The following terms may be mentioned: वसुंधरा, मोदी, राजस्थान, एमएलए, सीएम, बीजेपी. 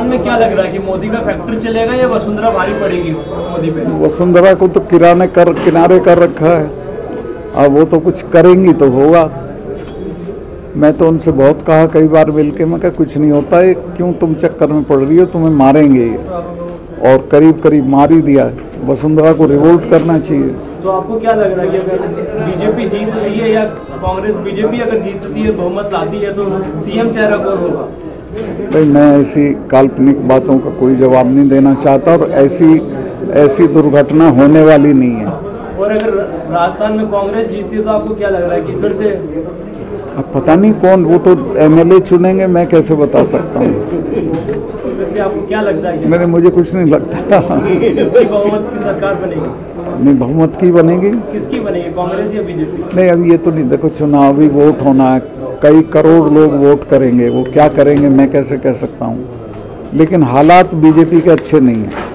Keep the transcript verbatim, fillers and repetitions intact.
राजस्थान में क्या लग रहा है कि मोदी का फैक्टर चलेगा या वसुंधरा भारी पड़ेगी मोदी पे? वसुंधरा को तो किराने कर किनारे कर रखा है, अब वो तो कुछ करेंगी तो होगा। मैं तो उनसे बहुत कहा कई बार मिलके, मैं कहा कुछ नहीं होता है, क्यों तुम चक्कर में पड़ रही हो, तुम्हें मारेंगे, और करीब करीब मार ही दिया। वसुंधरा को रिवोल्ट करना चाहिए। तो आपको क्या लग रहा है कि अगर बीजेपी जीतती है या कांग्रेस बीजेपी अगर जीतती है, बहुमत लाती है, तो सीएम चेहरा कौन होगा? भाई मैं ऐसी काल्पनिक बातों का कोई जवाब नहीं देना चाहता, और ऐसी ऐसी दुर्घटना होने वाली नहीं है। और अगर राजस्थान में कांग्रेस जीती है तो आपको क्या लग रहा है कि फिर से? अब पता नहीं कौन, वो तो एमएलए चुनेंगे, मैं कैसे बता सकता हूँ। आपको क्या लगता है? मैंने मुझे कुछ नहीं लगता। किसकी बहुमत की सरकार बनेगी? नहीं, बहुमत की बनेगी। किसकी बनेगी, कांग्रेस या बीजेपी? नहीं, अब ये तो नहीं, देखो चुनावी वोट होना है, कई करोड़ लोग वोट करेंगे, वो क्या करेंगे मैं कैसे कह सकता हूँ। लेकिन हालात बीजेपी के अच्छे नहीं हैं।